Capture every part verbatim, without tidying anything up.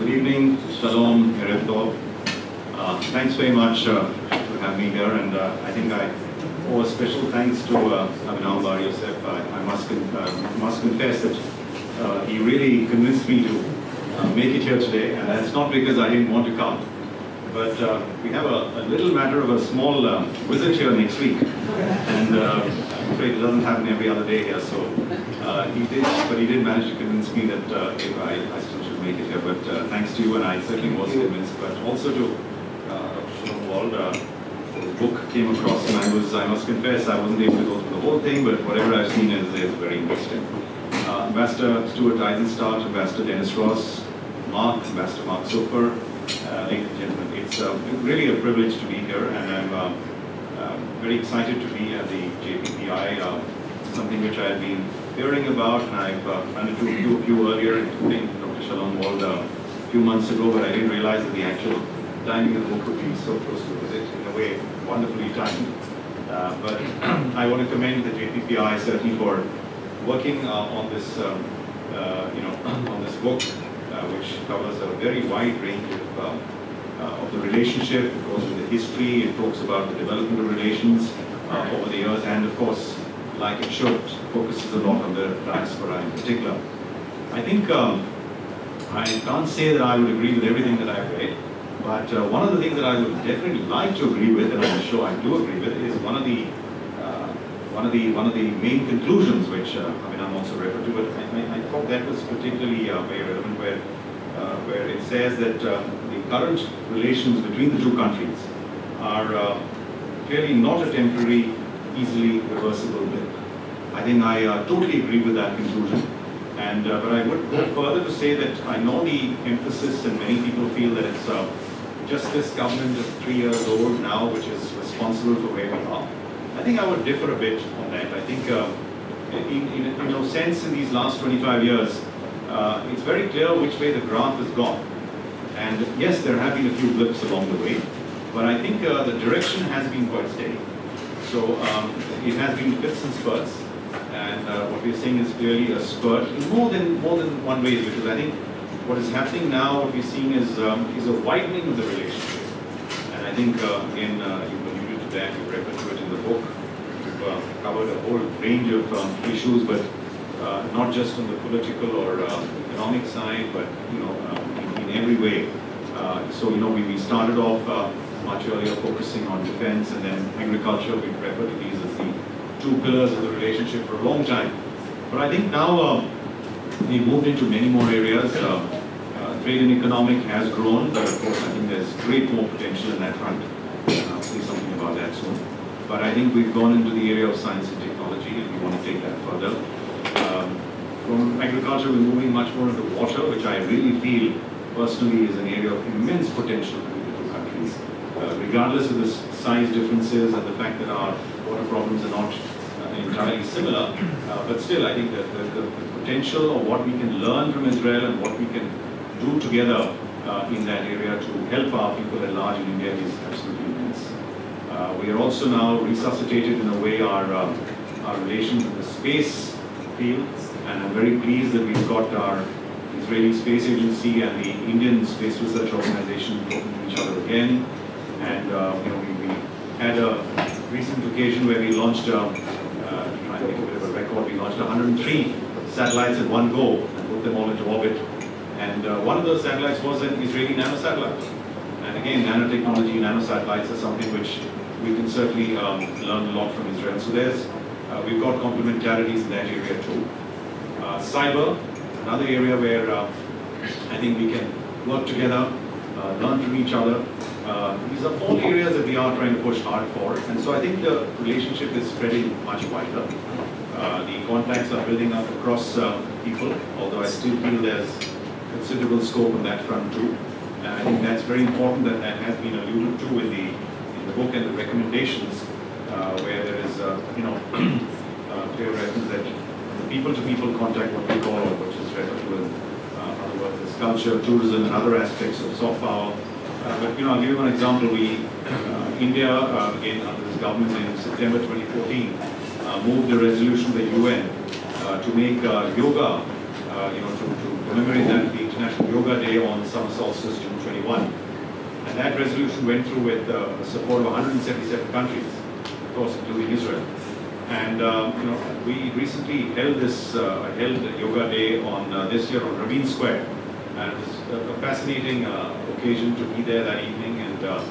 Good evening, Shalom, Eretov. Uh, thanks very much uh, for having me here, and uh, I think I owe a special thanks to uh, Abhinav Bar-Yosef. I, I must, con uh, must confess that uh, he really convinced me to uh, make it here today, and that's not because I didn't want to come, but uh, we have a, a little matter of a small uh, visit here next week, and uh, I'm afraid it doesn't happen every other day here, so uh, he did, but he did manage to convince me that uh, if I, I still should make it here, but uh, thanks to you, and I certainly was convinced, but also to Shalom Wald. Uh, the book came across, and I was, I must confess, I wasn't able to go through the whole thing, but whatever I've seen is, is very interesting. Uh, Ambassador Stuart Eizenstat, Ambassador Dennis Ross, Mark, Ambassador Mark Sofer, Uh, ladies and gentlemen, it's uh, really a privilege to be here, and I'm uh, uh, very excited to be at the J P P I, uh, something which I've been hearing about, and I've uh, run into a few of you earlier, including Doctor Shalom Wald uh, a few months ago, but I didn't realize that the actual timing of the book would be so close to visit, in a way, wonderfully timed. Uh, but I want to commend the J P P I certainly for working uh, on this, um, uh, you know, on this book, Uh, which covers a very wide range of, uh, uh, of the relationship. It goes with the history, it talks about the development of relations uh, over the years, and of course, like it should, focuses a lot on the diaspora in particular. I think um, I can't say that I would agree with everything that I've read, but uh, one of the things that I would definitely like to agree with, and I'm sure I do agree with, is one of the uh, one of the one of the main conclusions, which uh, I mean, I'm also referred to, but I, I, I thought that was particularly uh, very relevant. Where Uh, where it says that uh, the current relations between the two countries are uh, clearly not a temporary, easily reversible blip. I think I uh, totally agree with that conclusion. And uh, but I would go further to say that I know the emphasis, and many people feel that it's uh, just this government is three years old now, which is responsible for where we are. I think I would differ a bit on that. I think, uh, in, in, in no sense, in these last twenty-five years. Uh, it's very clear which way the graph has gone. And yes, there have been a few blips along the way, but I think uh, the direction has been quite steady. So um, it has been blips and spurts, and uh, what we're seeing is clearly a spurt in more than, more than one way, because I think what is happening now, what we're seeing is, um, is a widening of the relationship. And I think, uh, again, uh, you've alluded to that, you've referred to it in the book, you've uh, covered a whole range of um, issues, but Uh, not just on the political or uh, economic side, but you know, uh, in, in every way. Uh, so you know, we, we started off uh, much earlier focusing on defense and then agriculture. We refer to these as the two pillars of the relationship for a long time. But I think now uh, we moved into many more areas. Uh, uh, trade and economic has grown, but of course, I think there's great more potential in that front. And I'll say something about that soon. But I think we've gone into the area of science and technology, and we want to take that further. Um, from agriculture, we're moving much more into water, which I really feel personally is an area of immense potential between the two countries. Uh, regardless of the size differences and the fact that our water problems are not uh, entirely similar, uh, but still I think that the, the, the potential of what we can learn from Israel and what we can do together uh, in that area to help our people at large in India is absolutely immense. Uh, we are also now resuscitated in a way our, um, our relations with the space. And I'm very pleased that we've got our Israeli Space Agency and the Indian Space Research Organization talking to each other again. And uh, you know, we, we had a recent occasion where we launched, uh, uh, to try and make a bit of a record, we launched one hundred three satellites at one go and put them all into orbit. And uh, one of those satellites was an Israeli nanosatellite. And again, nanotechnology, nanosatellites are something which we can certainly um, learn a lot from Israel. So there's Uh, we've got complementarities in that area too. Uh, cyber, another area where uh, I think we can work together, uh, learn from each other. Uh, these are all areas that we are trying to push hard for. And so I think the relationship is spreading much wider. Uh, the contacts are building up across uh, people, although I still feel there's considerable scope on that front too. And I think that's very important, that that has been alluded to in the, in the book and the recommendations. Uh, where there is, uh, you know, uh, clear reference that the people-to-people contact, what we call, which is referred to in uh, other words, as culture, tourism, and other aspects of soft power. Uh, but you know, I'll give you one example. We, uh, India, uh, again under this government, in September twenty fourteen, uh, moved a resolution of the U N uh, to make uh, yoga, uh, you know, to, to commemorate that being International Yoga Day on summer solstice, June twenty-first. And that resolution went through with the uh, support of one hundred seventy-seven countries, of course, including Israel. And um, you know, we recently held this uh, held Yoga Day on uh, this year on Rabin Square, and it was a fascinating uh, occasion to be there that evening and uh,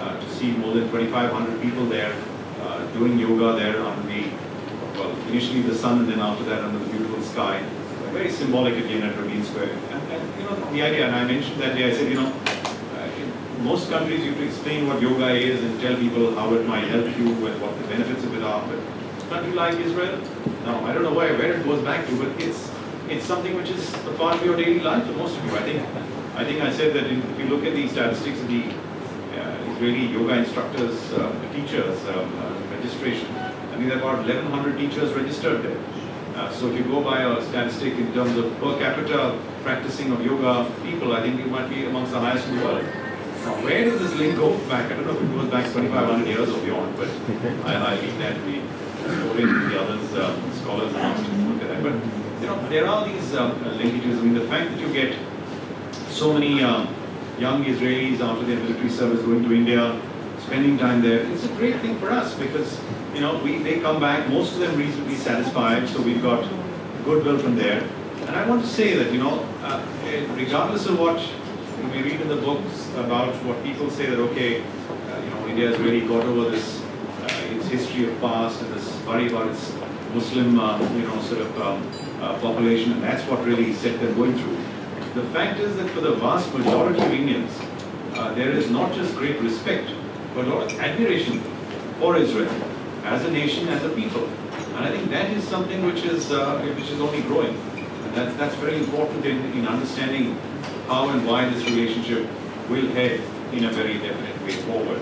uh, to see more than twenty-five hundred people there uh, doing yoga there under the, well, initially the sun, and then after that under the beautiful sky. Very symbolic again at Rabin Square. And, and you know, the idea, and I mentioned that day, I said, you know, in most countries you have to explain what yoga is and tell people how it might help you and what the benefits of it are. But country like Israel, now I don't know where, where it goes back to, but it's it's something which is a part of your daily life for most of you. I think I think I said that if you look at the statistics of the uh, Israeli yoga instructors, uh, teachers um, uh, registration, I mean there are about eleven hundred teachers registered there. Uh, so if you go by a statistic in terms of per capita practicing of yoga people, I think you might be amongst the highest in the world. Now, where does this link go back? I don't know if it goes back twenty-five hundred years or beyond, but I, I leave that to be noted with the others, uh, scholars amongst them. But you know, there are these uh, linkages. I mean, the fact that you get so many uh, young Israelis after their military service going to India, spending time there, it's a great thing for us because, you know, we, they come back, most of them reasonably satisfied, so we've got goodwill from there. And I want to say that, you know, uh, regardless of what we read in the books about what people say that, okay, uh, you know, India has really got over this, uh, its history of past and this worry about its Muslim, uh, you know, sort of um, uh, population, and that's what really set them going through. The fact is that for the vast majority of Indians, uh, there is not just great respect, but a lot of admiration for Israel as a nation, as a people, and I think that is something which is uh, which is only growing, and that's that's very important in, in understanding how and why this relationship will head in a very definite way forward.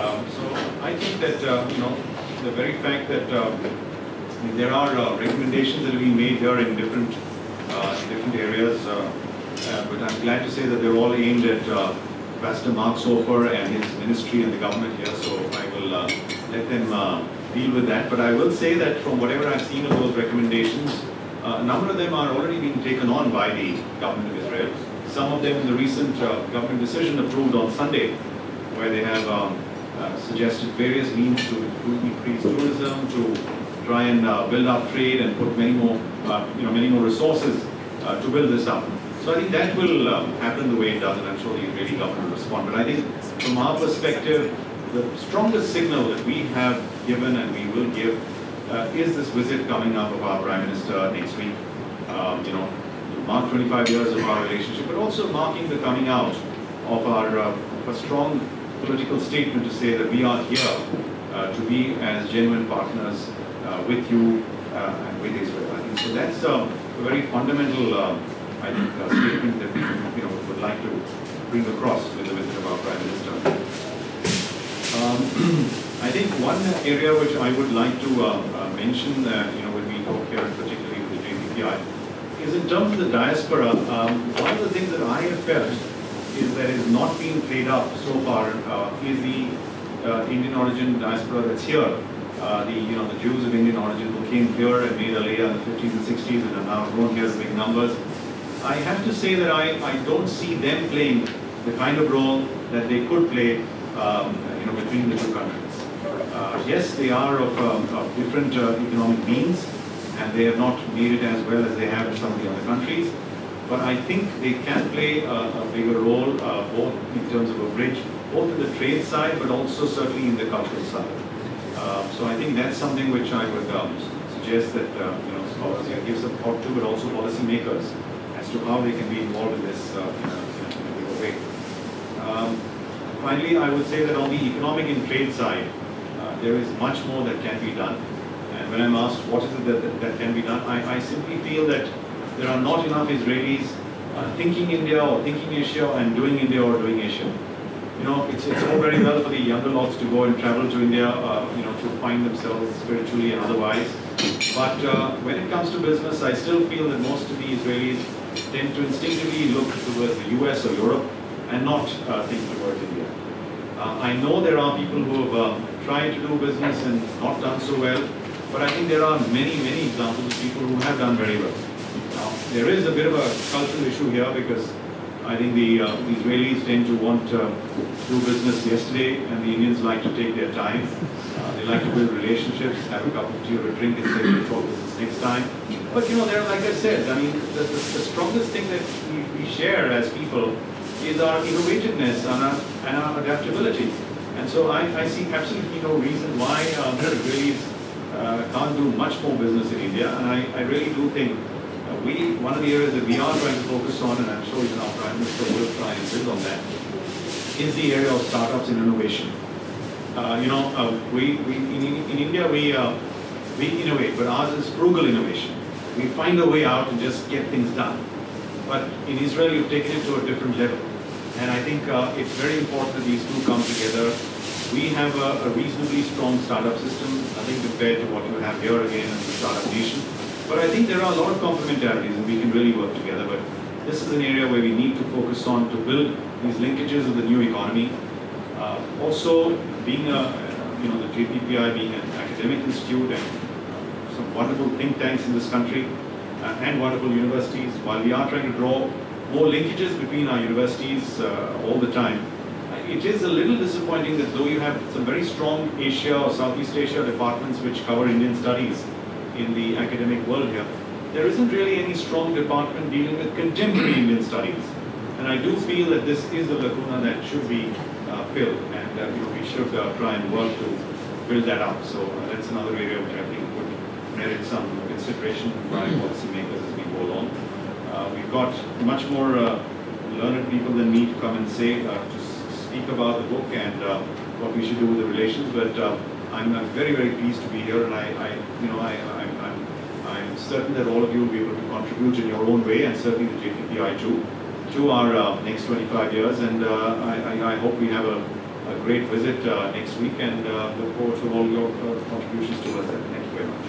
Um, so I think that uh, you know, the very fact that uh, I mean, there are uh, recommendations that have been made here in different uh, different areas, uh, uh, but I'm glad to say that they're all aimed at. Uh, Pastor Mark Sofer and his ministry and the government here, so I will uh, let them uh, deal with that. But I will say that from whatever I've seen of those recommendations, uh, a number of them are already being taken on by the government of Israel. Some of them in the recent uh, government decision approved on Sunday, where they have um, uh, suggested various means to increase tourism, to try and uh, build up trade and put many more, uh, you know, many more resources uh, to build this up. So I think that will um, happen the way it does, and I'm sure the Israeli government will respond. But I think from our perspective, the strongest signal that we have given and we will give uh, is this visit coming up of our Prime Minister next week. Um, you know, to mark twenty-five years of our relationship, but also marking the coming out of our uh, of a strong political statement to say that we are here uh, to be as genuine partners uh, with you uh, and with Israel. I think so. That's uh, a very fundamental. Uh, I think a statement that we you know, would like to bring across with the visit of our Prime Minister. Um, I think one area which I would like to uh, uh, mention, uh, you know, when we talk here, particularly with the J P P I, is in terms of the diaspora. Um, one of the things that I have felt is that is not being played up so far uh, is the uh, Indian origin diaspora that's here. Uh, the you know the Jews of Indian origin who came here and made Aliyah in the fifties and sixties and are now grown here in big numbers. I have to say that I, I don't see them playing the kind of role that they could play um, you know, between the two countries. Uh, yes, they are of, um, of different uh, economic means, and they have not made it as well as they have in some of the other countries, but I think they can play a, a bigger role, uh, both in terms of a bridge, both in the trade side, but also certainly in the cultural side. Uh, so I think that's something which I would um, suggest that uh, you know, scholars here give some thought to, but also policymakers, to how they can be involved in this uh, in a way. Um, finally, I would say that on the economic and trade side, uh, there is much more that can be done. And when I'm asked what is it that, that, that can be done, I, I simply feel that there are not enough Israelis uh, thinking India or thinking Asia and doing India or doing Asia. You know, it's, it's all very well for the younger lots to go and travel to India, uh, you know, to find themselves spiritually and otherwise. But uh, when it comes to business, I still feel that most of the Israelis tend to instinctively look towards the U S or Europe and not uh, think towards India. Uh, I know there are people who have uh, tried to do business and not done so well, but I think there are many, many examples of people who have done very well. There is a bit of a cultural issue here because I think the, uh, the Israelis tend to want to uh, do business yesterday, and the Indians like to take their time. Uh, they like to build relationships, have a cup of tea or a drink, and say we'll talk business next time. But you know, there, like I said, I mean, the, the, the strongest thing that we, we share as people is our innovativeness and our, and our adaptability. And so I, I see absolutely no reason why uh, the Israelis uh, can't do much more business in India, and I, I really do think We, one of the areas that we are trying to focus on, and I'm sure even our Prime Minister will try and build on that, is the area of startups and innovation. Uh, you know, uh, we, we in, in India, we, uh, we innovate, but ours is frugal innovation. We find a way out and just get things done. But in Israel, you've taken it to a different level. And I think uh, it's very important that these two come together. We have a, a reasonably strong startup system, I think, compared to what you have here again in the startup nation. But I think there are a lot of complementarities and we can really work together. But this is an area where we need to focus on to build these linkages of the new economy. Uh, also, being a, you know, the J P P I being an academic institute and some wonderful think tanks in this country uh, and wonderful universities, while we are trying to draw more linkages between our universities uh, all the time, it is a little disappointing that though you have some very strong Asia or Southeast Asia departments which cover Indian studies in the academic world here, there isn't really any strong department dealing with contemporary Indian studies. And I do feel that this is a lacuna that should be uh, filled, and uh, you know, we should uh, try and work to build that up. So uh, that's another area which I think would merit some consideration by policymakers as we go along. Uh, we've got much more uh, learned people than me to come and say, uh, to speak about the book and uh, what we should do with the relations, but uh, I'm, I'm very, very pleased to be here, and I, I you know, I, I, I'm, I'm certain that all of you will be able to contribute in your own way, and certainly the J P P I too, to our uh, next twenty-five years. And uh, I, I, I hope we have a, a great visit uh, next week, and uh, look forward to all your uh, contributions towards that. Thank you very much.